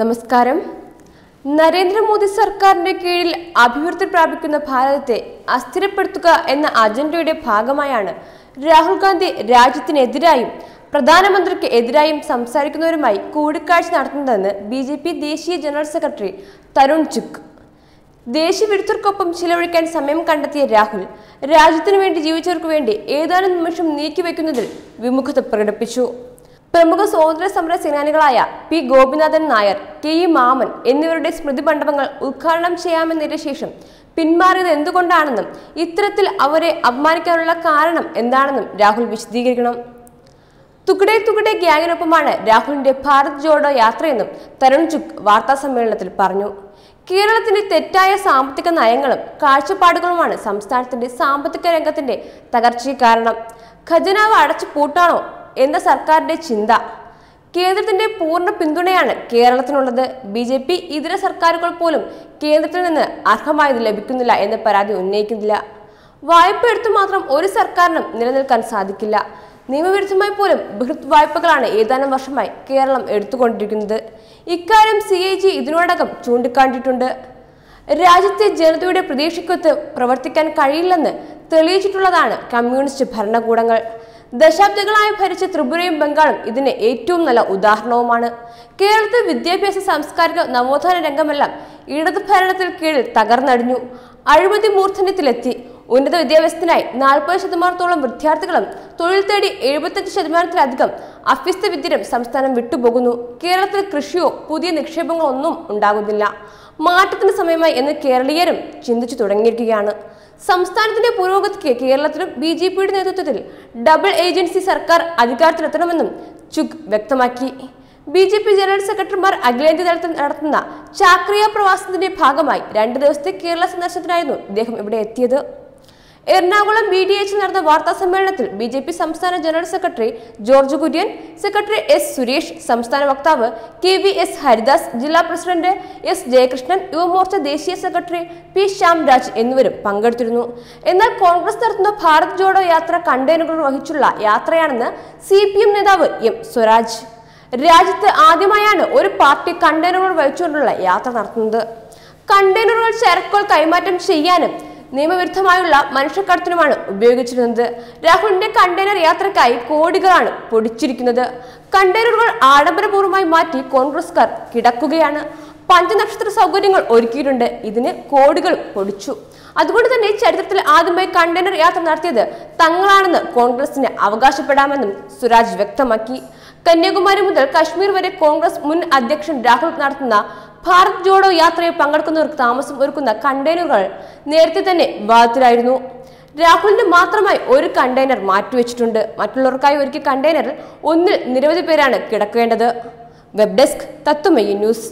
നമസ്കാരം നരേന്ദ്രമോദി സർക്കാരിന്റെ കീഴിൽ അഭിവൃദ്ധി പ്രാപിക്കുന്ന ഭാരതത്തെ അസ്ഥിരപ്പെടുത്തുക എന്ന അജണ്ടയുടെ ഭാഗമായാണ് രാഹുൽ ഗാന്ധി രാജ്യത്തിനെതിരായും പ്രധാനമന്ത്രിക്ക് എതിരായും സംസാരിക്കുന്നവരുമായി കൂടിക്കാഴ്ച നടത്തുന്നതെന്ന് ബിജെപി ദേശീയ ജനറൽ സെക്രട്ടറി തരുൺ ചുക്ക് ദേശവിരുദ്ധർക്കൊപ്പം ചിലവഴിക്കാൻ സമയം കണ്ടെത്തിയ രാഹുൽ രാജ്യത്തിനു വേണ്ടി ജീവിച്ചവർക്ക് വേണ്ടി ഏതാനും നിമിഷം നീക്കിവെക്കുന്നതിൽ വിമുഖത പ്രകടിപ്പിച്ചു प्रमुख स्वातंत्र समर सेनानिकलाय पी गोपीनाथन नायर के मामन എന്നിവരുടെ സ്മൃതി മണ്ഡപങ്ങൾ ഉദ്ഘാടനം ചെയ്യാമെന്ന ശേഷം പിന്മാറിയത് എന്തുകൊണ്ടാണെന്നും ഇത്രത്തിൽ അവരെ അപമാനിക്കാനുള്ള കാരണം എന്താണെന്നും രാഹുൽ വിശദീകരിക്കണം തുകടേ തുകടേ ഗ്യാങ്ങിനൊപ്പമാണ് രാഹുലിന്റെ ഭാരത് ജോഡോ യാത്രയെന്നും തരുൺ ചുക്ക് വാർത്താ സമ്മേളനത്തിൽ പറഞ്ഞു കേരളത്തിന്റെ തെറ്റായ സാമ്പത്തിക നയങ്ങളും കാഴ്ചപ്പാടുകളുമാണ് സംസ്ഥാനത്തിന്റെ സാമ്പത്തിക രംഗത്തിന്റെ തകർച്ചയ്ക്ക് കാരണം ഖജനാവ് അടച്ചു പൂട്ടാനോ सरकारी चिंत केंद्र पूर्ण पिंण के बीजेपी इतर सरकार केंद्र अर्हम ला उन्नयक वायपे सरकार निलनिल्क्कान साधिक्किल्ला നിയമവിരുദ്ധമായി ബൃഹത് വായ്പകളാണ് ഏതാനും വർഷമായി കേരളം എടുത്തുകൊണ്ടിരിക്കുന്നത് ഇക്കാര്യം സിഐജി ഇതിനോടകം ചൂണ്ടിക്കാണിച്ചിട്ടുണ്ട് രാജ്യത്തെ ജനതയുടെ പ്രതീക്ഷയ്ക്കൊത്ത് പ്രവർത്തിക്കാൻ കഴിയില്ലെന്ന് തെളിയിച്ചിട്ടുള്ളതാണ് കമ്മ്യൂണിസ്റ്റ് ഭരണകൂടങ്ങൾ ദശാബ്ദങ്ങളായി ഭരിച്ച ത്രിപുരയും ബംഗാളും ഇതിന് ഏറ്റവും നല്ല ഉദാഹരണവുമാണ് കേരളത്തെ വിദ്യാഭ്യാസ സാംസ്കാരിക നവോത്ഥാന രംഗമെല്ലാം ഇടതു ഭരണത്തിൽ കീഴിൽ തകർന്നടിഞ്ഞു അഴിമതി മൂർധന്യത്തിലെത്തി ഉന്നത വിദ്യാഭ്യാസത്തിനായി 40% വിദ്യാർത്ഥികളും തൊഴിൽ തേടി 75%-ലധികം അഭ്യസ്ത വിദ്യരും സംസ്ഥാനം വിട്ടുപോകുന്നു കേരളത്തിൽ കൃഷിയോ പുതിയ നിക്ഷേപങ്ങളോ ഒന്നും ഉണ്ടാകുന്നില്ല മാറ്റത്തിന് സമയമായി എന്ന് കേരളീയരും ചിന്തിച്ചു തുടങ്ങിയിരിക്കുകയാണ് സംസ്ഥാനത്തിന്റെ പുരോഗതിക്ക് കേരളത്തിലും ബിജെപിയുടെ നേതൃത്വത്തിൽ ഡബിൾ ഏജൻസി സർക്കാർ അധികാരത്തിലെത്തണമെന്നും ചുക്ക് വ്യക്തമാക്കി ബിജെപി ജനറൽ സെക്രട്ടറിമാർ അഖിലേന്ത്യാ തലത്തിൽ നടത്തുന്ന ചാക്രിയ പ്രവാസത്തിന്റെ ഭാഗമായി 2 ദിവസത്തെ കേരള സന്ദർശനത്തിനായിരുന്നു ഇദ്ദേഹം ഇവിടെ എത്തിയത് എറണാകുളം ബിഡിഎച്ചിൽ നടന്ന വാർത്താ സമ്മേളനത്തിൽ ബിജെപി സംസ്ഥാന general secretary George Kurian secretary S Suresh സംസ്ഥാന വക്താവ് കെവിഎസ് ഹരിദാസ് ജില്ലാ പ്രസിഡന്റ് എസ് ജയകൃഷ്ണൻ യുവമോർച്ച ദേശീയ സെക്രട്ടറി പി ശ്യാംരാജ് എന്നിവരും പങ്കെടുത്തിരുന്നു എന്നാൽ കോൺഗ്രസ് നടത്തുന്ന ഭാരത് ജോഡോ യാത്ര കണ്ടെയ്നറുകൾ വഹിച്ചുള്ള യാത്രയാണെന്ന് സിപിഎം നേതാവ് എം സ്വരാജ് രാജ്യത്ത് ആദ്യമായാണ് ഒരു പാർട്ടി കണ്ടെയ്നറുകൾ വഹിച്ചുകൊണ്ടുള്ള യാത്ര നടത്തുന്നത് കണ്ടെയ്നറുകൾ ചരക്കുകൾ കൈമാറ്റം ചെയ്യാനും നിയമവിരുദ്ധമായുള്ള മനുഷ്യക്കടത്തിനുമാണ് ഉപയോഗിച്ചിരുന്നത് രാഹുലിന്റെ കണ്ടെയ്നർ യാത്രക്കായി കോടികളാണ് പൊടിച്ചിരിക്കുന്നത് കണ്ടെയ്നറുകൾ ആഡംബരപൂർവ്വമായി മാറ്റി കോൺഗ്രസ്കാർ കിടക്കുകയാണ് പഞ്ചനക്ഷത്ര സൗകര്യങ്ങൾ ഒരുക്കിയിട്ടുണ്ട് ഇതിന് കോടികൾ പൊടിച്ചു അതുകൊണ്ട് തന്നെ ചരിത്രത്തിൽ ആദ്യമായി കണ്ടെയ്നർ യാത്ര നടത്തിയത് തങ്ങളാണെന്ന് കോൺഗ്രസിന് അവകാശപ്പെടാമെന്നും സുരാജ് വ്യക്തമാക്കി കന്യാകുമാരി മുതൽ കശ്മീർ വരെ കോൺഗ്രസ് മുൻ അധ്യക്ഷൻ രാഹുൽ നടത്തുന്ന ഭാരത് ജോഡോ യാത്രയിൽ പങ്കെടുക്കുന്നവർക്ക് താമസം ഒരുക്കുന്ന കണ്ടെയ്നറുകൾ നേരത്തെ തന്നെ വിവാദത്തിലായിരുന്നു രാഹുലിന് മാത്രമായി ഒരു കണ്ടെയ്നർ മാറ്റിവെച്ചിട്ടുണ്ട് മറ്റുള്ളവർക്കായി ഒരുക്കിയ കണ്ടെയ്നറിൽ ഒന്നിൽ നിരവധി പേരാണ് കിടക്കേണ്ടത് വെബ് ഡെസ്ക് തത്തുമൈ ന്യൂസ്